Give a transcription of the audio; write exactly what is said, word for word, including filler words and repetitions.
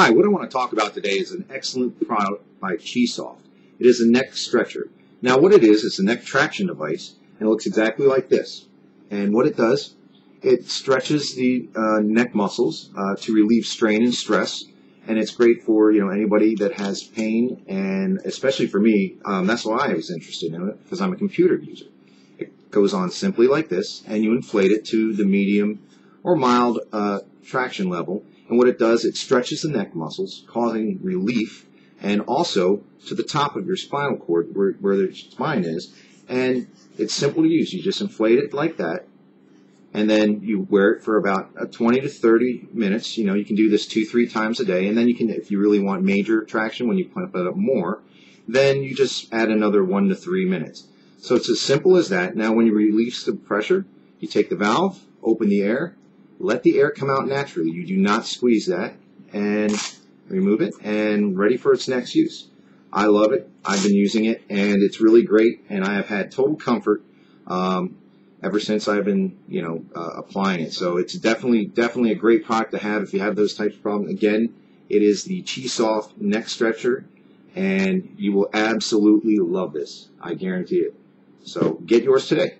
Hi, what I want to talk about today is an excellent product by ChiSoft. It is a neck stretcher. Now what it is, it's a neck traction device, and it looks exactly like this. And what it does, it stretches the uh, neck muscles uh, to relieve strain and stress, and it's great for you know anybody that has pain, and especially for me, um, that's why I was interested in it, because I'm a computer user. It goes on simply like this, and you inflate it to the medium or mild uh, traction level, and what it does, it stretches the neck muscles, causing relief, and also to the top of your spinal cord where, where the spine is, and it's simple to use. You just inflate it like that, and then you wear it for about twenty to thirty minutes. You know, you can do this two, three times a day, and then you can, if you really want major traction when you pump it up more, then you just add another one to three minutes. So it's as simple as that. Now when you release the pressure, you take the valve, open the air, let the air come out naturally. You do not squeeze that, and remove it, and ready for its next use. I love it. I've been using it, and it's really great, and I have had total comfort um, ever since I've been, you know, uh, applying it. So it's definitely, definitely a great product to have if you have those types of problems. Again, it is the ChiSoft neck stretcher, and you will absolutely love this. I guarantee it. So get yours today.